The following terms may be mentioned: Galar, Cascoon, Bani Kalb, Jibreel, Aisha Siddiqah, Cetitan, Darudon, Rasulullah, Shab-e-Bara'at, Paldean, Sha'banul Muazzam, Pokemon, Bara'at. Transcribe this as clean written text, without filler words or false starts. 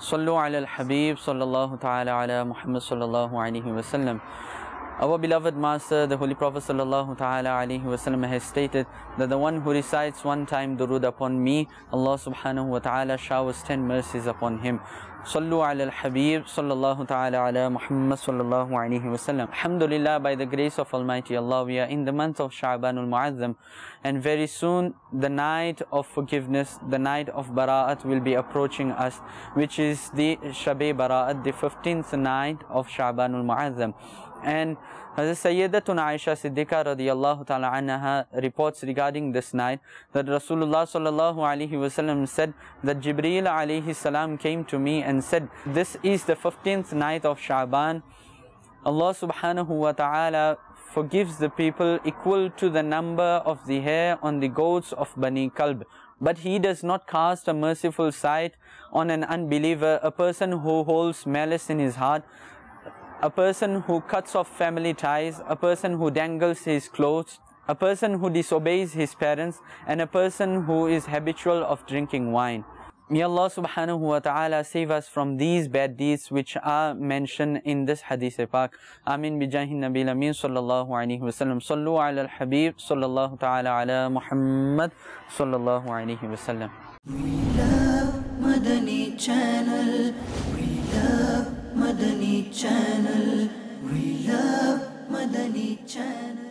Sallu ala al-Habib sallallahu ta'ala ala Muhammad sallallahu alayhi wa sallam. Our beloved master, the Holy Prophet sallallahu ta'ala alayhi wa sallam has stated that the one who recites one time durud upon me, Allah subhanahu wa ta'ala showers 10 mercies upon him. Sallu ala al-Habib sallallahu ta'ala ala Muhammad sallallahu alayhi wa sallam. Alhamdulillah, by the grace of Almighty Allah, we are in the month of Sha'banul Muazzam, and very soon the night of forgiveness, the night of Bara'at, will be approaching us, which is the Shab-e-Bara'at, the 15th night of Sha'banul Muazzam. And Sayyidatuna Aisha Siddiqah radiyallahu ta'ala anha reports regarding this night that Rasulullah sallallahu alayhi wa sallam said that Jibreel alayhi salam came to me and said, "This is the 15th night of Sha'ban. Allah subhanahu wa ta'ala forgives the people equal to the number of the hair on the goats of Bani Kalb, but he does not cast a merciful sight on an unbeliever, a person who holds malice in his heart, a person who cuts off family ties, a person who dangles his clothes, a person who disobeys his parents, and a person who is habitual of drinking wine." May Allah subhanahu wa ta'ala save us from these bad deeds which are mentioned in this hadith-e-pak. Amin bijahin nabil amin sallallahu alayhi wa sallam. Sallu ala al-Habib sallallahu ta'ala ala Muhammad sallallahu alayhi wa sallam. We love Madani Channel. We love Madani Channel. We love Madani Channel.